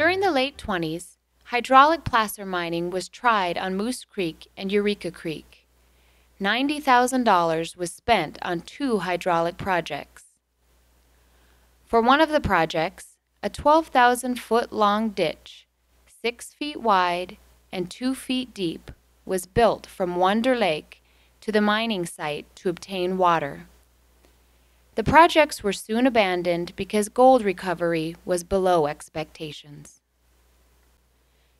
During the late 20s, hydraulic placer mining was tried on Moose Creek and Eureka Creek. $90,000 was spent on two hydraulic projects. For one of the projects, a 12,000-foot-long ditch, 6 feet wide and 2 feet deep, was built from Wonder Lake to the mining site to obtain water. The projects were soon abandoned because gold recovery was below expectations.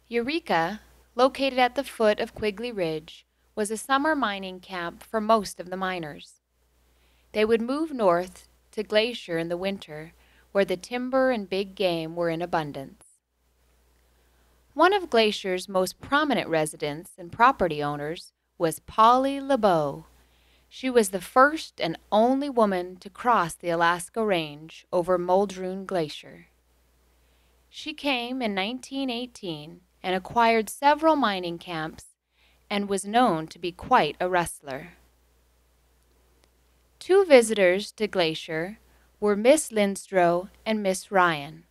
Eureka, located at the foot of Quigley Ridge, was a summer mining camp for most of the miners. They would move north to Glacier in the winter, where the timber and big game were in abundance. One of Glacier's most prominent residents and property owners was Polly LeBeau. She was the first and only woman to cross the Alaska Range over Muldrow Glacier. She came in 1918 and acquired several mining camps and was known to be quite a rustler. Two visitors to Glacier were Miss Lindstrow and Miss Ryan.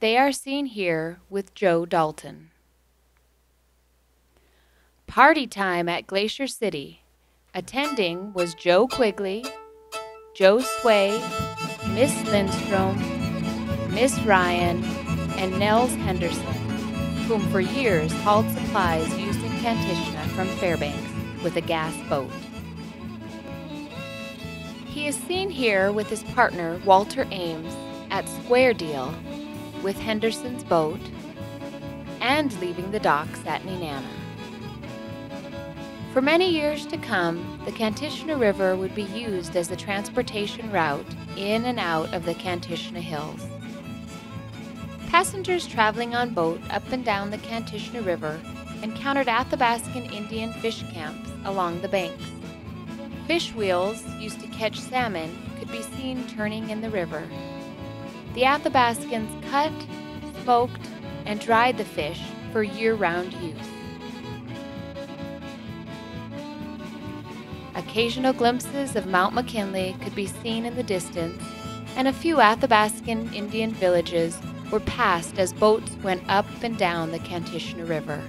They are seen here with Joe Dalton. Party time at Glacier City. Attending was Joe Quigley, Joe Sway, Miss Lindstrom, Miss Ryan, and Nels Henderson, whom for years hauled supplies used in Kantishna from Fairbanks with a gas boat. He is seen here with his partner Walter Ames at Square Deal with Henderson's boat and leaving the docks at Nenana. For many years to come, the Kantishna River would be used as the transportation route in and out of the Kantishna Hills. Passengers traveling on boat up and down the Kantishna River encountered Athabaskan Indian fish camps along the banks. Fish wheels used to catch salmon could be seen turning in the river. The Athabascans cut, smoked, and dried the fish for year-round use. Occasional glimpses of Mount McKinley could be seen in the distance, and a few Athabaskan Indian villages were passed as boats went up and down the Kantishna River.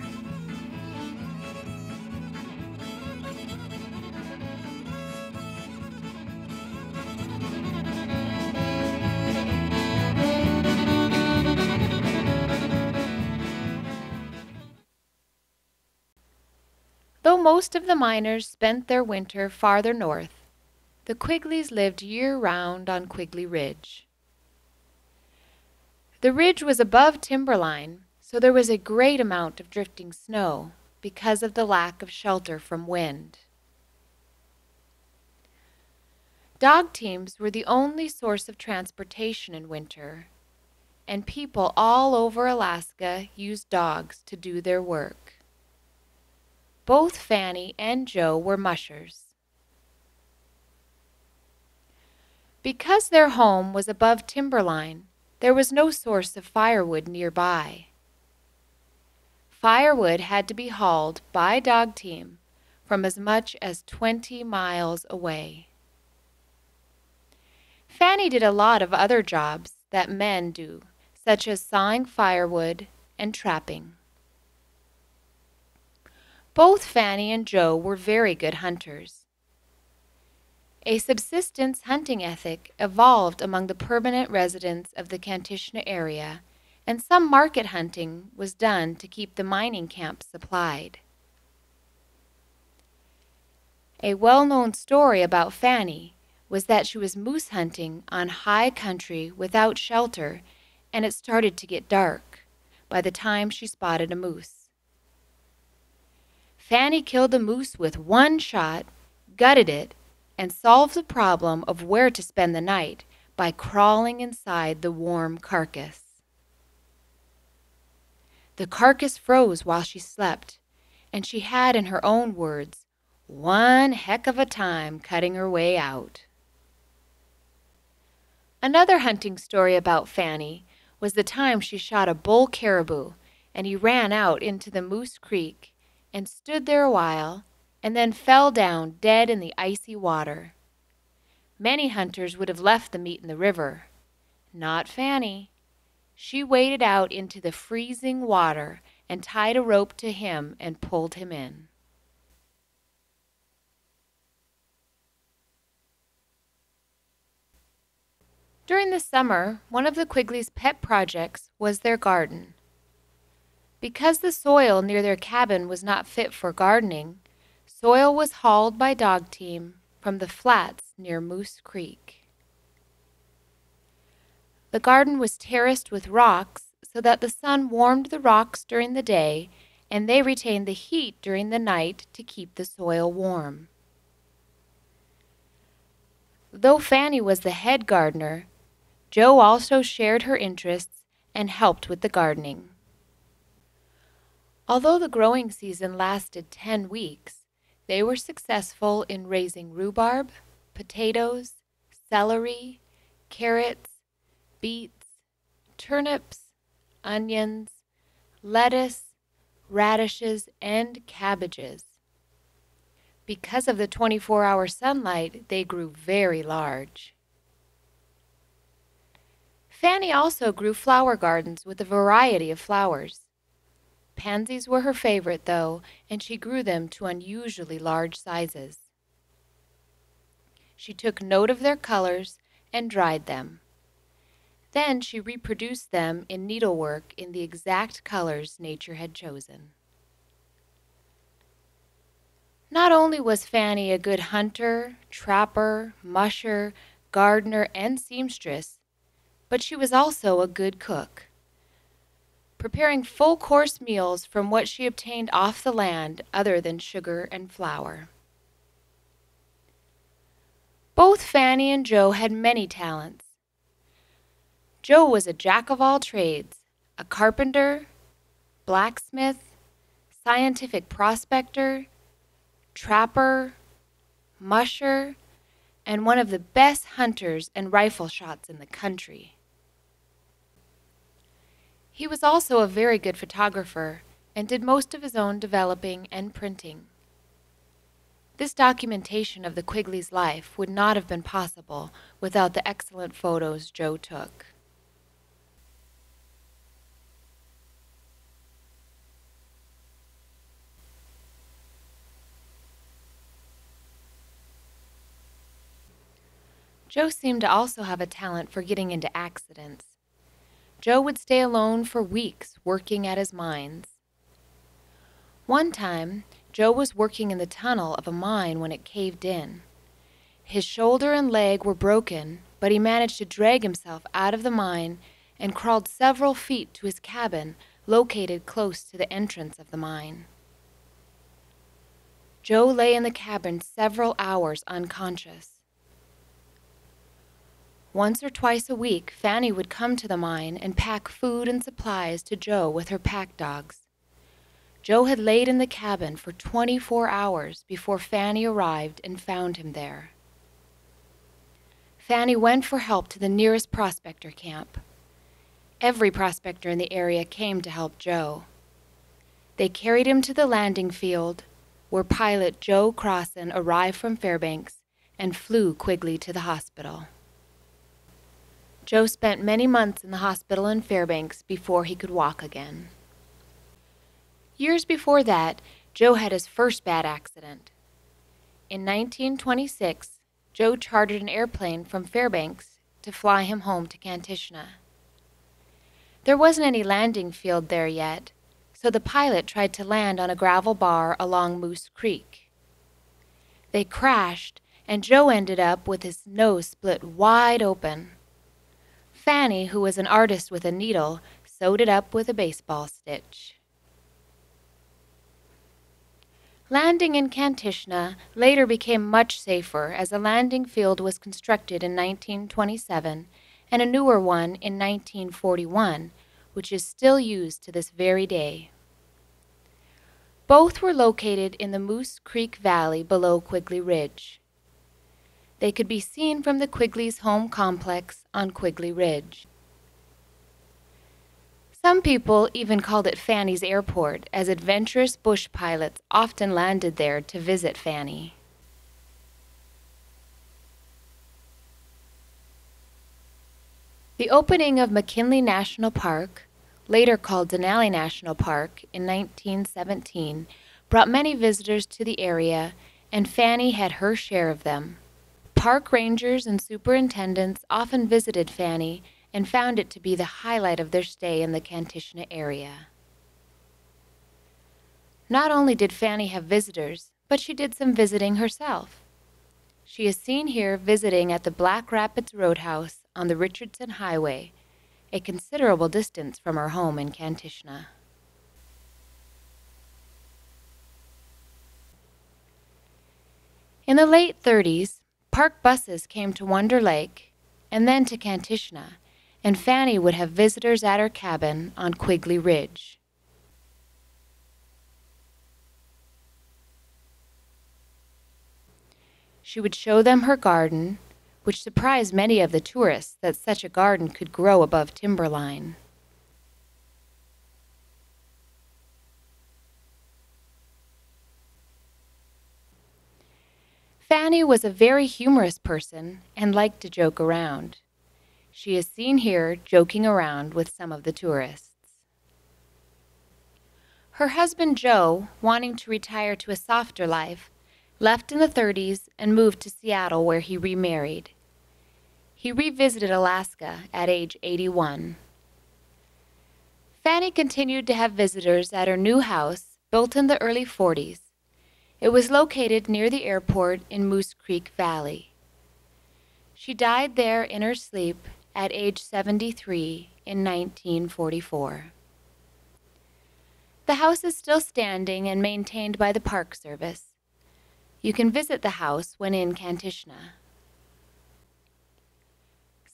Though most of the miners spent their winter farther north, the Quigleys lived year-round on Quigley Ridge. The ridge was above timberline, so there was a great amount of drifting snow because of the lack of shelter from wind. Dog teams were the only source of transportation in winter, and people all over Alaska used dogs to do their work. Both Fanny and Joe were mushers. Because their home was above timberline, there was no source of firewood nearby. Firewood had to be hauled by dog team from as much as 20 miles away. Fanny did a lot of other jobs that men do, such as sawing firewood and trapping. Both Fanny and Joe were very good hunters. A subsistence hunting ethic evolved among the permanent residents of the Kantishna area, and some market hunting was done to keep the mining camps supplied. A well-known story about Fanny was that she was moose hunting on high country without shelter, and it started to get dark by the time she spotted a moose. Fanny killed a moose with one shot, gutted it, and solved the problem of where to spend the night by crawling inside the warm carcass. The carcass froze while she slept, and she had, in her own words, one heck of a time cutting her way out. Another hunting story about Fanny was the time she shot a bull caribou, and he ran out into the Moose Creek and stood there a while, and then fell down dead in the icy water. Many hunters would have left the meat in the river. Not Fanny. She waded out into the freezing water and tied a rope to him and pulled him in. During the summer, one of the Quigleys' pet projects was their garden. Because the soil near their cabin was not fit for gardening, soil was hauled by dog team from the flats near Moose Creek. The garden was terraced with rocks so that the sun warmed the rocks during the day and they retained the heat during the night to keep the soil warm. Though Fanny was the head gardener, Joe also shared her interests and helped with the gardening. Although the growing season lasted 10 weeks, they were successful in raising rhubarb, potatoes, celery, carrots, beets, turnips, onions, lettuce, radishes, and cabbages. Because of the 24-hour sunlight, they grew very large. Fanny also grew flower gardens with a variety of flowers. Pansies were her favorite, though, and she grew them to unusually large sizes. She took note of their colors and dried them. Then she reproduced them in needlework in the exact colors nature had chosen. Not only was Fanny a good hunter, trapper, musher, gardener, and seamstress, but she was also a good cook. Preparing full-course meals from what she obtained off the land other than sugar and flour. Both Fanny and Joe had many talents. Joe was a jack-of-all-trades, a carpenter, blacksmith, scientific prospector, trapper, musher, and one of the best hunters and rifle shots in the country. He was also a very good photographer and did most of his own developing and printing. This documentation of the Quigleys' life would not have been possible without the excellent photos Joe took. Joe seemed to also have a talent for getting into accidents. Joe would stay alone for weeks working at his mines. One time, Joe was working in the tunnel of a mine when it caved in. His shoulder and leg were broken, but he managed to drag himself out of the mine and crawled several feet to his cabin, located close to the entrance of the mine. Joe lay in the cabin several hours unconscious. Once or twice a week, Fanny would come to the mine and pack food and supplies to Joe with her pack dogs. Joe had laid in the cabin for 24 hours before Fanny arrived and found him there. Fanny went for help to the nearest prospector camp. Every prospector in the area came to help Joe. They carried him to the landing field, where pilot Joe Crossan arrived from Fairbanks and flew Quigley to the hospital. Joe spent many months in the hospital in Fairbanks before he could walk again. Years before that, Joe had his first bad accident. In 1926, Joe chartered an airplane from Fairbanks to fly him home to Kantishna. There wasn't any landing field there yet, so the pilot tried to land on a gravel bar along Moose Creek. They crashed, and Joe ended up with his nose split wide open. Fanny, who was an artist with a needle, sewed it up with a baseball stitch. Landing in Kantishna later became much safer as a landing field was constructed in 1927 and a newer one in 1941, which is still used to this very day. Both were located in the Moose Creek Valley below Quigley Ridge. They could be seen from the Quigleys' home complex on Quigley Ridge. Some people even called it Fanny's airport, as adventurous bush pilots often landed there to visit Fanny. The opening of McKinley National Park, later called Denali National Park, in 1917, brought many visitors to the area, and Fanny had her share of them. Park rangers and superintendents often visited Fanny and found it to be the highlight of their stay in the Kantishna area. Not only did Fanny have visitors, but she did some visiting herself. She is seen here visiting at the Black Rapids Roadhouse on the Richardson Highway, a considerable distance from her home in Kantishna. In the late 30s, park buses came to Wonder Lake and then to Kantishna, and Fanny would have visitors at her cabin on Quigley Ridge. She would show them her garden, which surprised many of the tourists that such a garden could grow above timberline. Fanny was a very humorous person and liked to joke around. She is seen here joking around with some of the tourists. Her husband Joe, wanting to retire to a softer life, left in the 30s and moved to Seattle, where he remarried. He revisited Alaska at age 81. Fanny continued to have visitors at her new house, built in the early 40s. It was located near the airport in Moose Creek Valley. She died there in her sleep at age 73 in 1944. The house is still standing and maintained by the Park Service. You can visit the house when in Kantishna.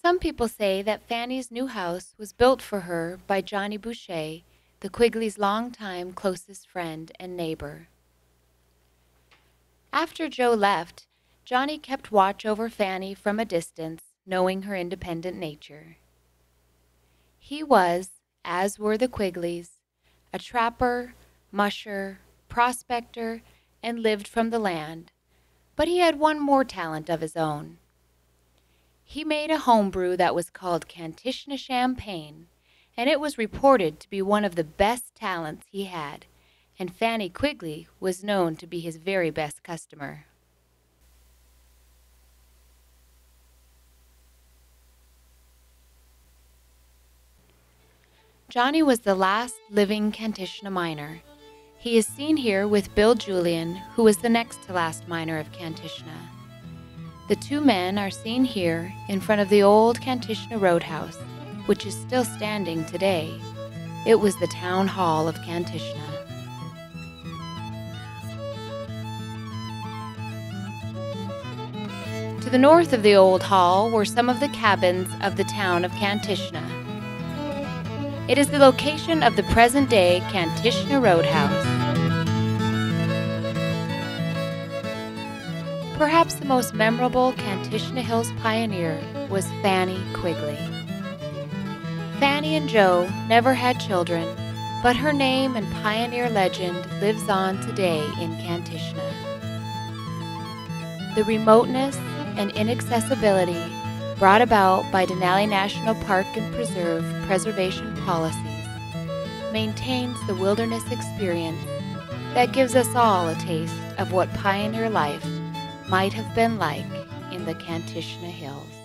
Some people say that Fanny's new house was built for her by Johnny Boucher, the Quigley's longtime closest friend and neighbor. After Joe left, Johnny kept watch over Fanny from a distance, knowing her independent nature. He was, as were the Quigleys, a trapper, musher, prospector, and lived from the land, but he had one more talent of his own. He made a homebrew that was called Kantishna Champagne, and it was reported to be one of the best talents he had, and Fanny Quigley was known to be his very best customer. Johnny was the last living Kantishna miner. He is seen here with Bill Julian, who was the next to last miner of Kantishna. The two men are seen here in front of the old Kantishna Roadhouse, which is still standing today. It was the town hall of Kantishna. To the north of the old hall were some of the cabins of the town of Kantishna. It is the location of the present-day Kantishna Roadhouse. Perhaps the most memorable Kantishna Hills pioneer was Fanny Quigley. Fanny and Joe never had children, but her name and pioneer legend lives on today in Kantishna. The remoteness and inaccessibility brought about by Denali National Park and Preserve preservation policies, maintains the wilderness experience that gives us all a taste of what pioneer life might have been like in the Kantishna Hills.